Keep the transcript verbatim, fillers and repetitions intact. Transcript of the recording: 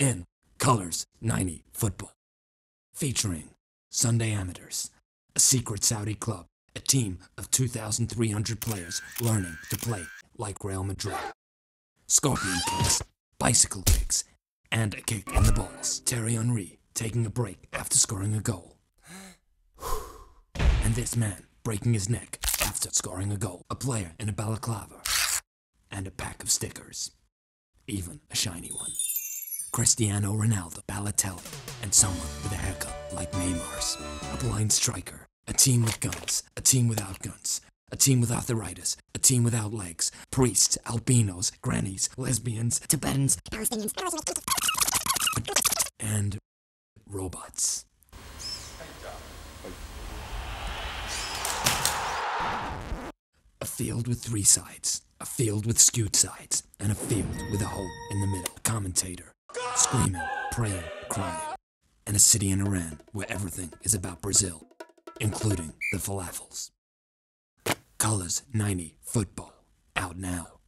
in Colors ninety Football. Featuring Sunday amateurs, a secret Saudi club, a team of two thousand three hundred players learning to play like Real Madrid. Scorpion kicks, bicycle kicks, and a kick in the balls. Thierry Henry taking a break after scoring a goal. And this man breaking his neck after scoring a goal. A player in a balaclava and a pack of stickers. Even a shiny one. Cristiano Ronaldo, Balotelli, and someone with a haircut like Neymar's. A blind striker. A team with guns. A team without guns. A team with arthritis. A team without legs. Priests, albinos, grannies, lesbians, Tibetans, Palestinians, and robots. A field with three sides. A field with skewed sides. And a field with a hole in the middle. A commentator. Screaming, praying, crying. And a city in Iran where everything is about Brazil, including the falafels. Colors ninety Football, out now.